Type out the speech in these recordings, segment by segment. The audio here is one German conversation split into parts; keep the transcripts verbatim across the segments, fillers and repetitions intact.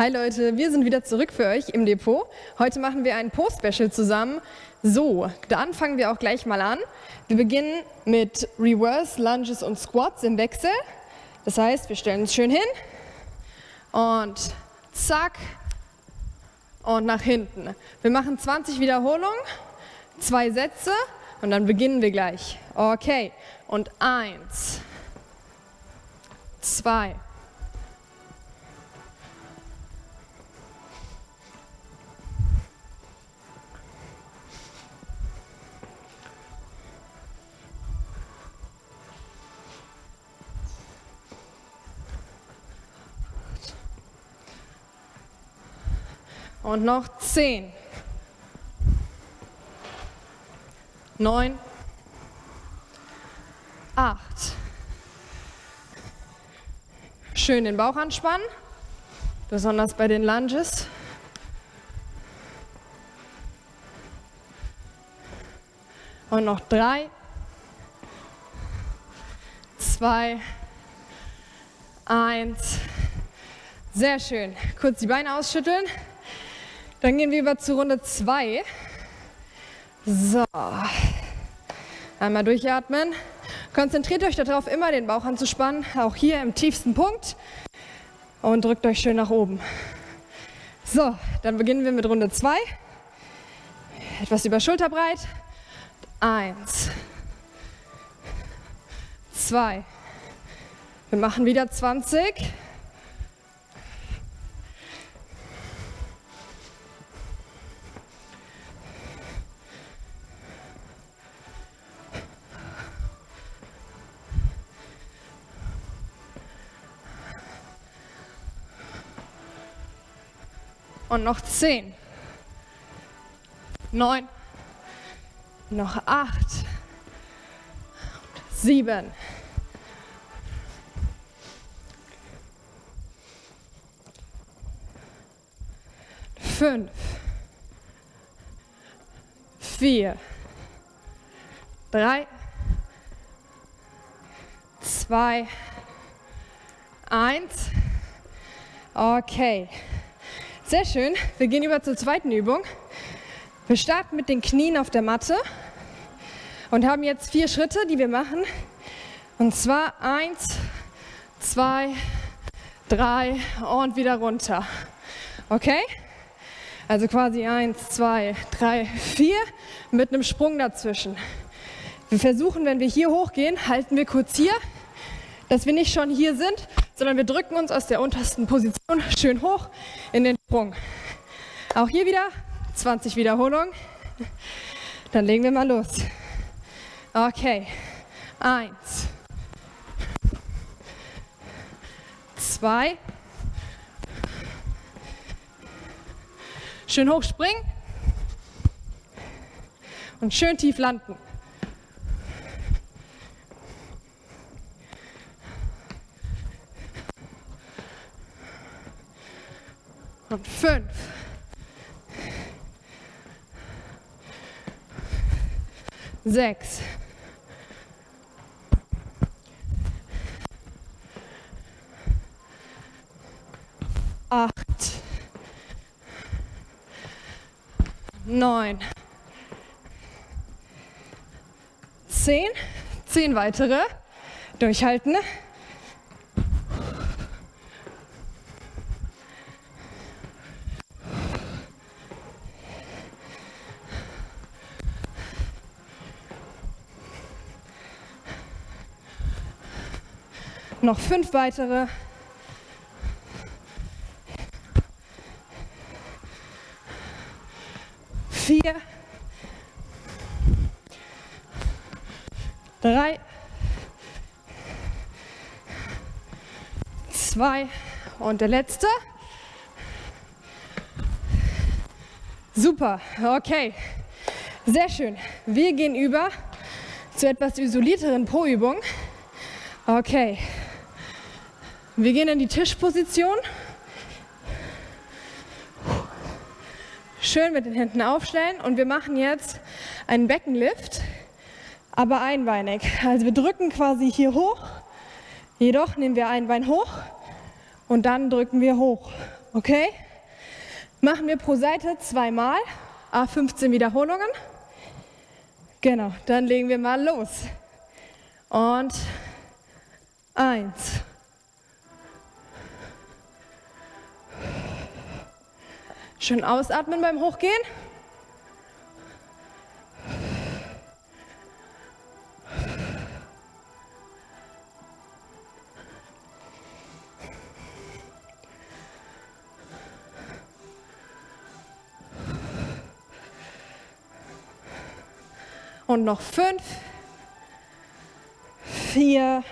Hi Leute, wir sind wieder zurück für euch im Depot. Heute machen wir ein Post-Special zusammen. So, dann fangen wir auch gleich mal an. Wir beginnen mit Reverse, Lunges und Squats im Wechsel. Das heißt, wir stellen uns schön hin und zack und nach hinten. Wir machen zwanzig Wiederholungen, zwei Sätze und dann beginnen wir gleich. Okay, und eins, zwei, und noch zehn, neun, acht. Schön den Bauch anspannen, besonders bei den Lunges. Und noch drei, zwei, eins. Sehr schön. Kurz die Beine ausschütteln. Dann gehen wir über zu Runde zwei. So. Einmal durchatmen. Konzentriert euch darauf, immer den Bauch anzuspannen, auch hier im tiefsten Punkt. Und drückt euch schön nach oben. So, dann beginnen wir mit Runde zwei. Etwas über Schulterbreit. Eins. Zwei. Wir machen wieder zwanzig. Und noch zehn, neun, noch acht, sieben, fünf, vier, drei, zwei, eins. Okay. Sehr schön, wir gehen über zur zweiten Übung. Wir starten mit den Knien auf der Matte und haben jetzt vier Schritte, die wir machen. Und zwar eins, zwei, drei und wieder runter. Okay? Also quasi eins, zwei, drei, vier mit einem Sprung dazwischen. Wir versuchen, wenn wir hier hochgehen, halten wir kurz hier, dass wir nicht schon hier sind, sondern wir drücken uns aus der untersten Position schön hoch in den Sprung. Auch hier wieder zwanzig Wiederholungen. Dann legen wir mal los. Okay. Eins. Zwei. Schön hoch springen. Und schön tief landen. Und fünf, sechs, acht, neun, zehn, zehn weitere, durchhalten. Noch fünf weitere. Vier. Drei. Zwei. Und der letzte. Super, okay. Sehr schön. Wir gehen über zu etwas isolierteren Po-Übungen. Okay. Wir gehen in die Tischposition. Schön mit den Händen aufstellen und wir machen jetzt einen Beckenlift, aber einbeinig. Also wir drücken quasi hier hoch, jedoch nehmen wir ein Bein hoch und dann drücken wir hoch Okay? Machen wir pro Seite zweimal, a fünfzehn Wiederholungen. Genau, dann legen wir mal los. Und eins, schön ausatmen beim Hochgehen. Und noch fünf, vier,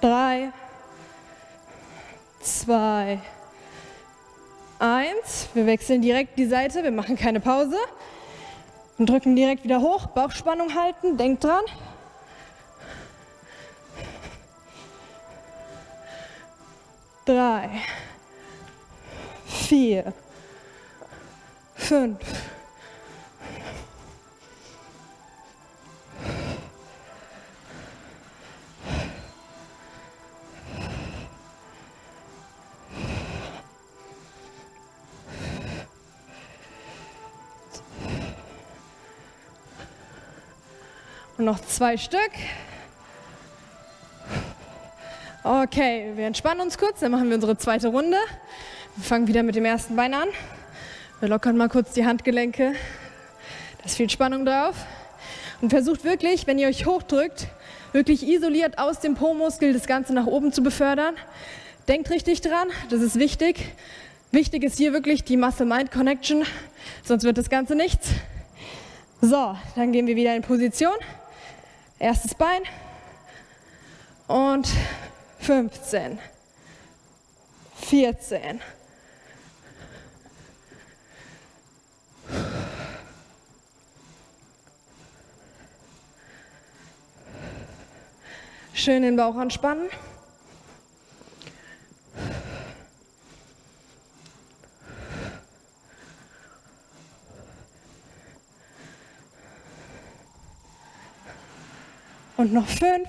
drei, zwei, eins. Wir wechseln direkt die Seite, wir machen keine Pause. Und drücken direkt wieder hoch, Bauchspannung halten, denkt dran. Drei, vier, fünf. Und noch zwei Stück. Okay, wir entspannen uns kurz, dann machen wir unsere zweite Runde. Wir fangen wieder mit dem ersten Bein an. Wir lockern mal kurz die Handgelenke. Da ist viel Spannung drauf. Und versucht wirklich, wenn ihr euch hochdrückt, wirklich isoliert aus dem Po-Muskel das Ganze nach oben zu befördern. Denkt richtig dran, das ist wichtig. Wichtig ist hier wirklich die Muscle-Mind-Connection, sonst wird das Ganze nichts. So, dann gehen wir wieder in Position. Erstes Bein und fünfzehn, vierzehn, schön den Bauch anspannen, und noch fünf,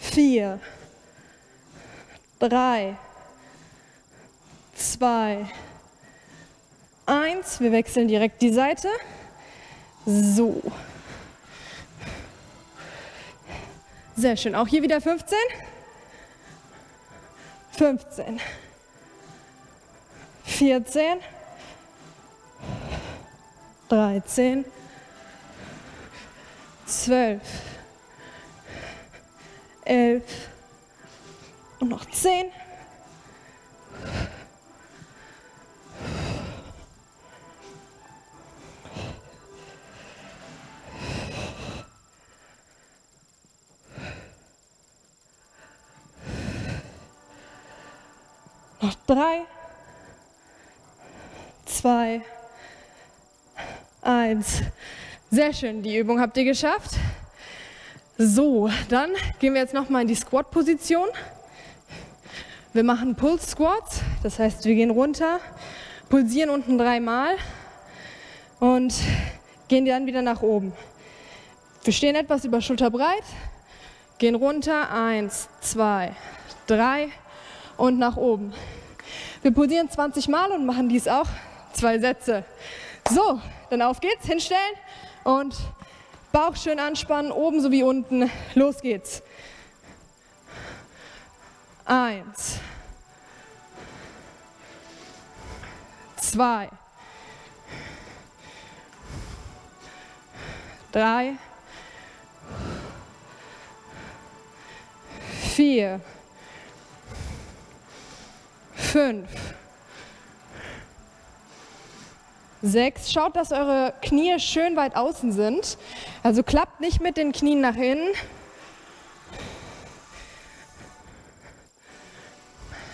vier, drei, zwei, eins. Wir wechseln direkt die Seite. So. Sehr schön. Auch hier wieder fünfzehn. fünfzehn. vierzehn. dreizehn. zwölf. elf. Und noch zehn. Noch drei, zwei, eins. Sehr schön, die Übung habt ihr geschafft. So, dann gehen wir jetzt nochmal in die Squat-Position. Wir machen Pulse-Squats, das heißt, wir gehen runter, pulsieren unten dreimal und gehen dann wieder nach oben. Wir stehen etwas über Schulterbreit, gehen runter, eins, zwei, drei und nach oben. Wir pulsieren zwanzig Mal und machen dies auch zwei Sätze. So, dann auf geht's, hinstellen. Und Bauch schön anspannen, oben sowie unten. Los geht's. Eins. Zwei. Drei. Vier. Fünf. sechs. Schaut, dass eure Knie schön weit außen sind. Also klappt nicht mit den Knien nach innen.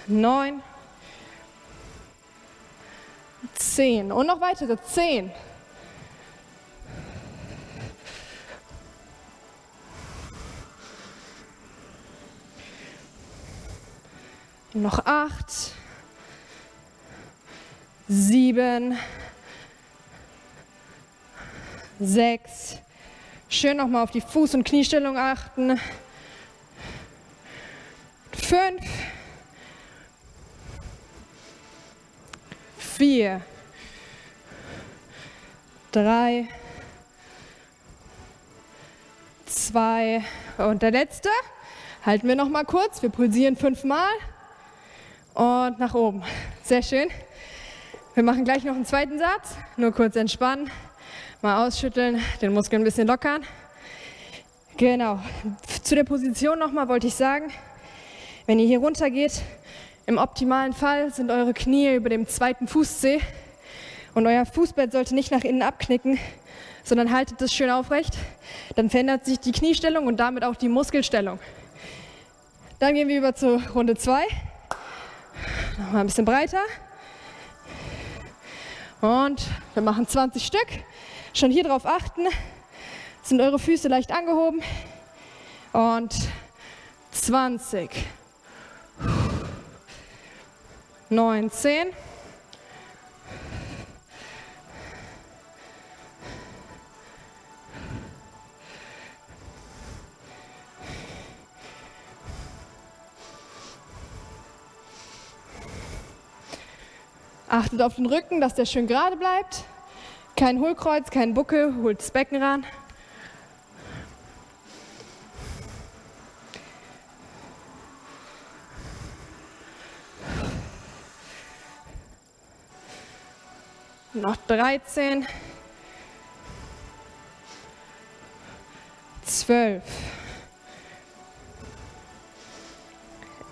neun. zehn. Und noch weitere. zehn. Noch acht. sieben. sechs. Schön nochmal auf die Fuß- und Kniestellung achten. fünf. vier, drei, zwei und der letzte. Halten wir noch mal kurz, wir pulsieren fünfmal und nach oben. Sehr schön. Wir machen gleich noch einen zweiten Satz, nur kurz entspannen, mal ausschütteln, den Muskel ein bisschen lockern. Genau, zu der Position nochmal wollte ich sagen, wenn ihr hier runter geht, im optimalen Fall sind eure Knie über dem zweiten Fußzeh und euer Fußbett sollte nicht nach innen abknicken, sondern haltet das schön aufrecht, dann verändert sich die Kniestellung und damit auch die Muskelstellung. Dann gehen wir über zur Runde zwei. Nochmal ein bisschen breiter. Und wir machen zwanzig Stück. Schon hier drauf achten. Sind eure Füße leicht angehoben. Und zwanzig. neunzehn. Achtet auf den Rücken, dass der schön gerade bleibt. Kein Hohlkreuz, kein Buckel, holt das Becken ran. Noch dreizehn. zwölf.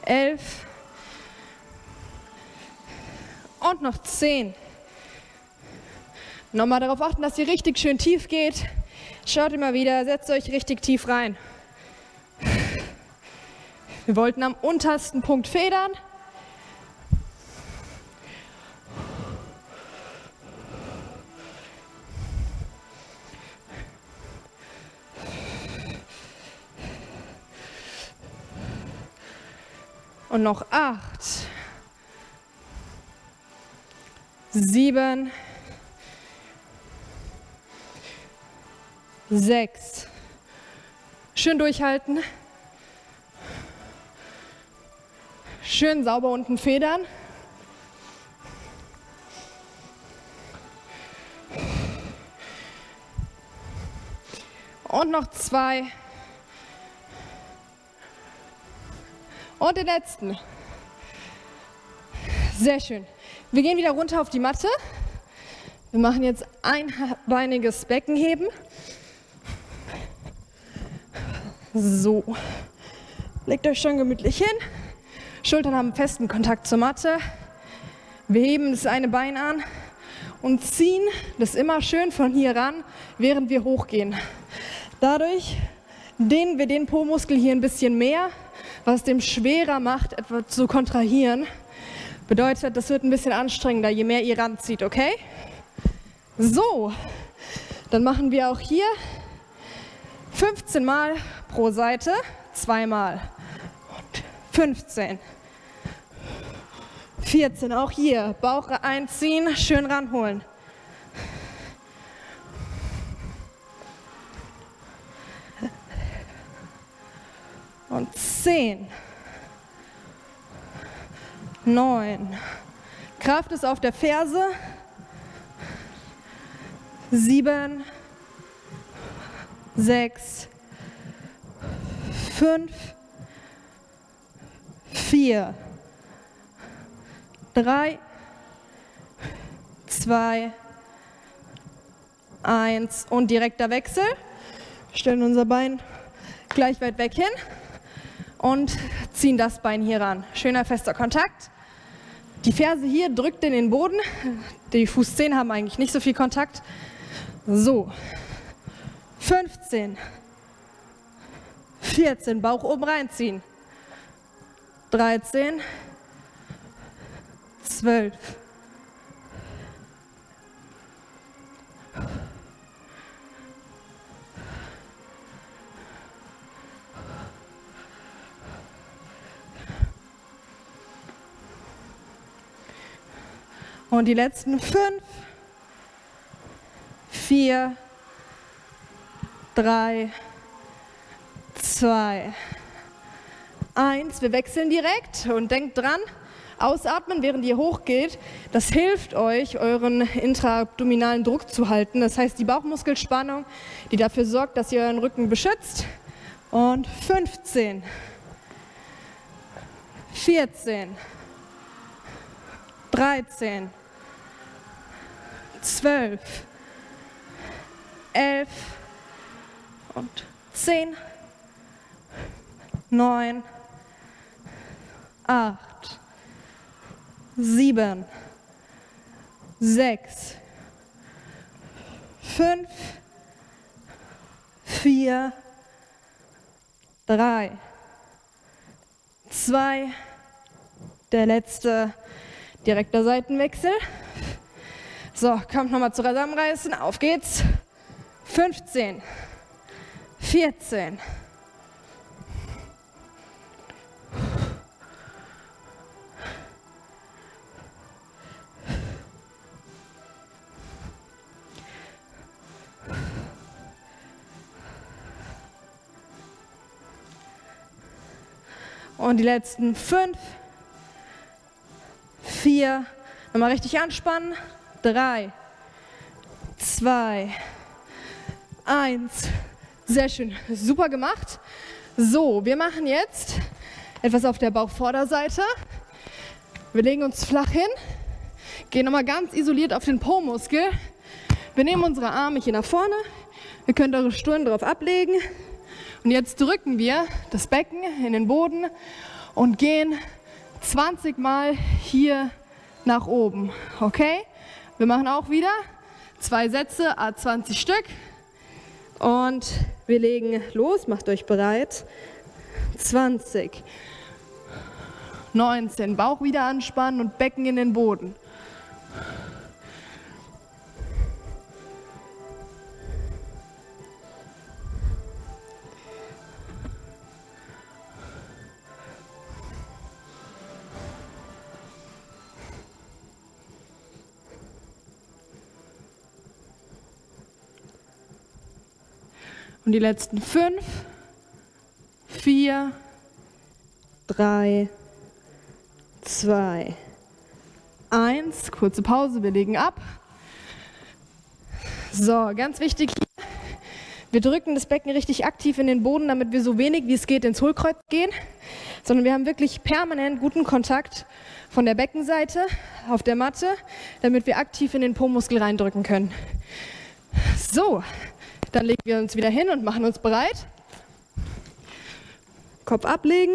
elf. Und noch zehn. Nochmal darauf achten, dass ihr richtig schön tief geht. Schaut immer wieder, setzt euch richtig tief rein. Wir wollten am untersten Punkt federn. Und noch acht. Sieben, sechs, schön durchhalten, schön sauber unten federn, und noch zwei, und den letzten, sehr schön. Wir gehen wieder runter auf die Matte. Wir machen jetzt einbeiniges Beckenheben. So, legt euch schon gemütlich hin. Schultern haben festen Kontakt zur Matte. Wir heben das eine Bein an und ziehen das immer schön von hier ran, während wir hochgehen. Dadurch dehnen wir den Po-Muskel hier ein bisschen mehr, was dem schwerer macht, etwa zu kontrahieren. Bedeutet, das wird ein bisschen anstrengender, je mehr ihr ranzieht, okay? So, dann machen wir auch hier fünfzehn Mal pro Seite, zweimal. Und fünfzehn. vierzehn, auch hier. Bauch einziehen, schön ranholen. Und zehn. neun. Kraft ist auf der Ferse. sieben, sechs, fünf, vier, drei, zwei, eins und direkter Wechsel. Wir stellen unser Bein gleich weit weg hin und ziehen das Bein hier ran. Schöner fester Kontakt. Die Ferse hier drückt in den Boden. Die Fußzehen haben eigentlich nicht so viel Kontakt. So. fünfzehn. vierzehn. Bauch oben reinziehen. dreizehn. zwölf. Und die letzten fünf, vier, drei, zwei, eins. Wir wechseln direkt und denkt dran, Ausatmen, während ihr hochgeht. Das hilft euch, euren intraabdominalen Druck zu halten. Das heißt, die Bauchmuskelspannung, die dafür sorgt, dass ihr euren Rücken beschützt. Und fünfzehn, vierzehn, dreizehn, zwölf, elf und zehn, neun, acht, sieben, sechs, fünf, vier, drei, zwei, der letzte, direkter Seitenwechsel. So, kommt nochmal zusammenreißen, auf geht's. fünfzehn, vierzehn, und die letzten fünf, vier, nochmal richtig anspannen, drei, zwei, eins. Sehr schön, super gemacht. So, wir machen jetzt etwas auf der Bauchvorderseite. Wir legen uns flach hin, gehen nochmal ganz isoliert auf den Po-Muskel. Wir nehmen unsere Arme hier nach vorne, ihr könnt eure Stirn drauf ablegen. Und jetzt drücken wir das Becken in den Boden und gehen zwanzig Mal hier nach oben. Okay? Wir machen auch wieder zwei Sätze, à zwanzig Stück. Und wir legen los, macht euch bereit. zwanzig, neunzehn, Bauch wieder anspannen und Becken in den Boden. Und die letzten fünf, vier, drei, zwei, eins. Kurze Pause, wir legen ab. So, ganz wichtig hier, wir drücken das Becken richtig aktiv in den Boden, damit wir so wenig wie es geht ins Hohlkreuz gehen, sondern wir haben wirklich permanent guten Kontakt von der Beckenseite auf der Matte, damit wir aktiv in den Po-Muskel reindrücken können. So. Dann legen wir uns wieder hin und machen uns bereit. Kopf ablegen,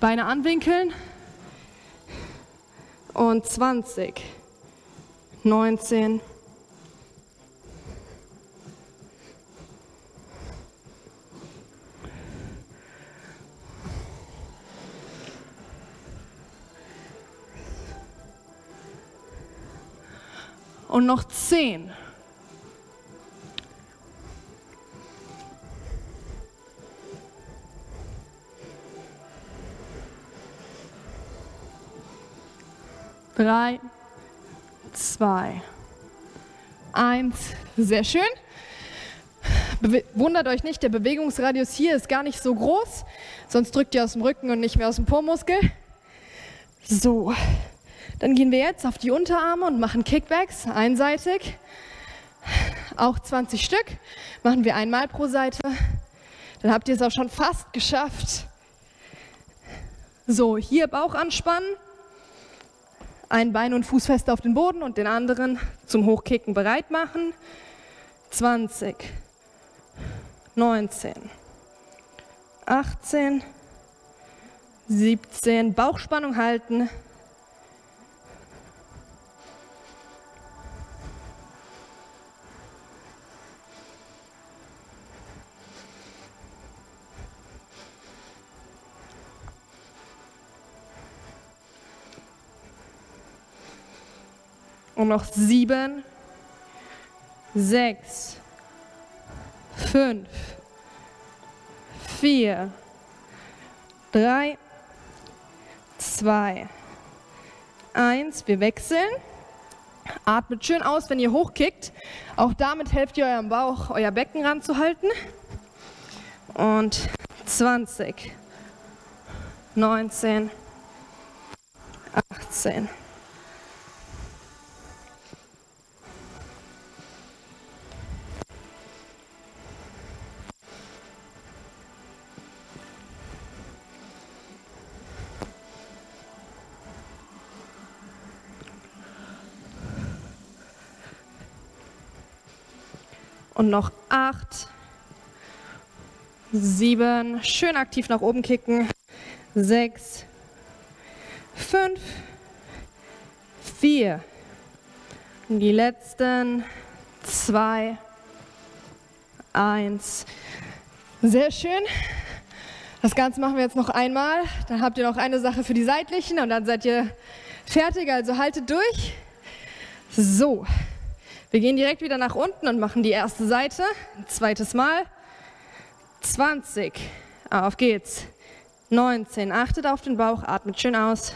Beine anwinkeln und zwanzig, neunzehn, und noch zehn. drei, zwei, eins. Sehr schön. Be- wundert euch nicht, der Bewegungsradius hier ist gar nicht so groß, sonst drückt ihr aus dem Rücken und nicht mehr aus dem Po-Muskel. So, dann gehen wir jetzt auf die Unterarme und machen Kickbacks einseitig. Auch zwanzig Stück machen wir einmal pro Seite. Dann habt ihr es auch schon fast geschafft. So, hier Bauch anspannen. Ein Bein und Fuß fest auf den Boden und den anderen zum Hochkicken bereit machen. zwanzig, neunzehn, achtzehn, siebzehn, Bauchspannung halten. Und noch sieben, sechs, fünf, vier, drei, zwei, eins. Wir wechseln. Atmet schön aus, wenn ihr hochkickt. Auch damit helft ihr eurem Bauch, euer Becken ranzuhalten. Und zwanzig, neunzehn, achtzehn. Und noch acht, sieben, schön aktiv nach oben kicken, sechs, fünf, vier, die letzten zwei, eins. Sehr schön. Das Ganze machen wir jetzt noch einmal. Dann habt ihr noch eine Sache für die seitlichen und dann seid ihr fertig, also haltet durch. So. Wir gehen direkt wieder nach unten und machen die erste Seite. Ein zweites Mal. zwanzig. Auf geht's. neunzehn. Achtet auf den Bauch. Atmet schön aus.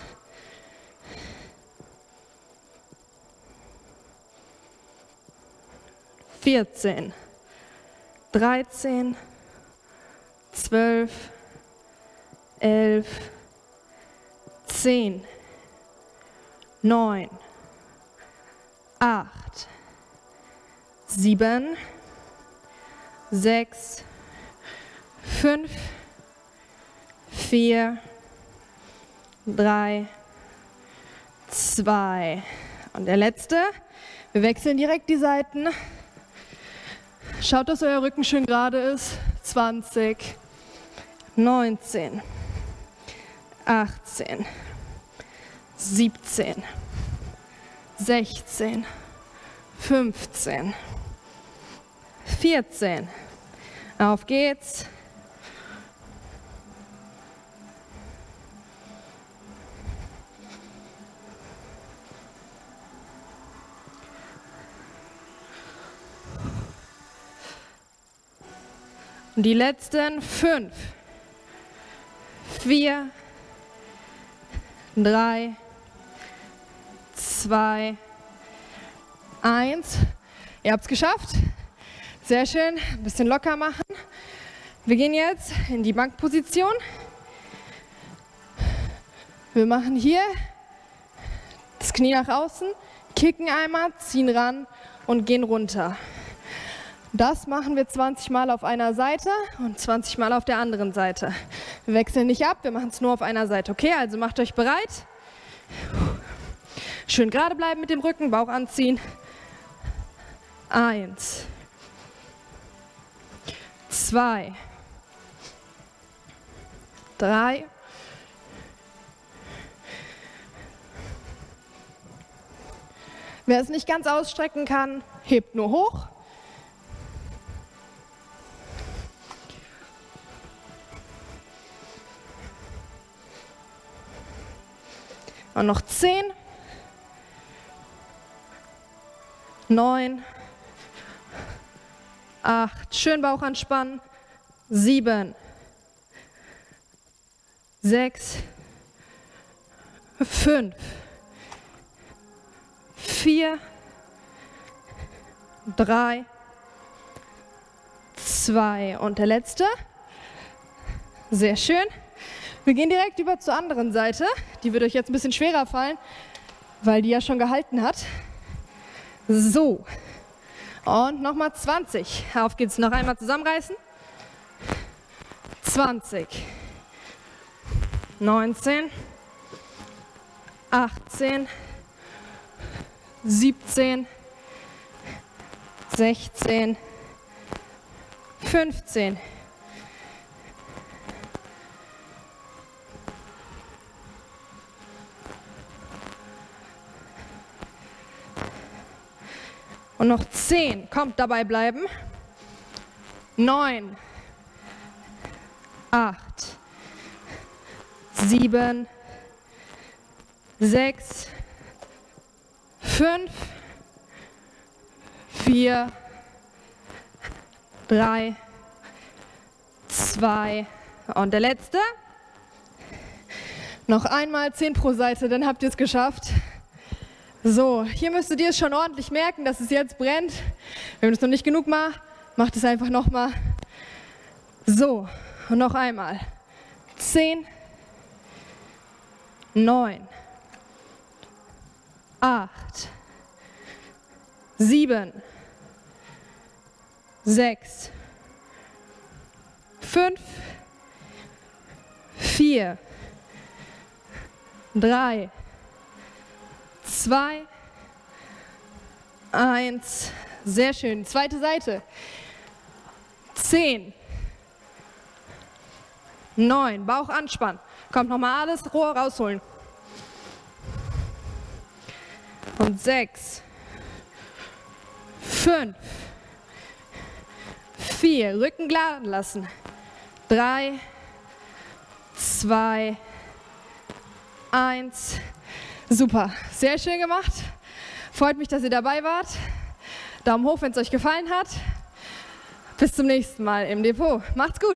vierzehn. dreizehn. zwölf. elf. zehn. neun. acht. Sieben, sechs, fünf, vier, drei, zwei. Und der letzte. Wir wechseln direkt die Seiten. Schaut, dass euer Rücken schön gerade ist. zwanzig, neunzehn, achtzehn, siebzehn, sechzehn, fünfzehn. vierzehn. Auf geht's. Und die letzten fünf, vier, drei, zwei, eins. Ihr habt es geschafft. Sehr schön, ein bisschen locker machen. Wir gehen jetzt in die Bankposition. Wir machen hier das Knie nach außen, kicken einmal, ziehen ran und gehen runter. Das machen wir zwanzig Mal auf einer Seite und zwanzig Mal auf der anderen Seite. Wir wechseln nicht ab, wir machen es nur auf einer Seite. Okay, also macht euch bereit. Schön gerade bleiben mit dem Rücken, Bauch anziehen. Eins. Zwei, drei, wer es nicht ganz ausstrecken kann, hebt nur hoch. Und noch zehn, neun, acht, schön Bauch anspannen, sieben, sechs, fünf, vier, drei, zwei und der letzte. Sehr schön. Wir gehen direkt über zur anderen Seite, die wird euch jetzt ein bisschen schwerer fallen, weil die ja schon gehalten hat. So. Und nochmal zwanzig. Auf geht's. Noch einmal zusammenreißen. zwanzig. neunzehn. achtzehn. siebzehn. sechzehn. fünfzehn. Und noch zehn, kommt dabei bleiben, neun, acht, sieben, sechs, fünf, vier, drei, zwei und der letzte. Noch einmal zehn pro Seite, dann habt ihr es geschafft. So, hier müsstet ihr es schon ordentlich merken, dass es jetzt brennt. Wenn es noch nicht genug war, macht es einfach nochmal. So, und noch einmal. zehn, neun, acht, sieben, sechs, fünf, vier, drei, zwei, eins. Sehr schön. Zweite Seite. zehn, neun, Bauch anspannen. Kommt nochmal alles Rohr rausholen. Und sechs, fünf, vier, Rücken geladen lassen. drei, zwei, eins. Super, sehr schön gemacht. Freut mich, dass ihr dabei wart. Daumen hoch, wenn es euch gefallen hat. Bis zum nächsten Mal im Depot. Macht's gut.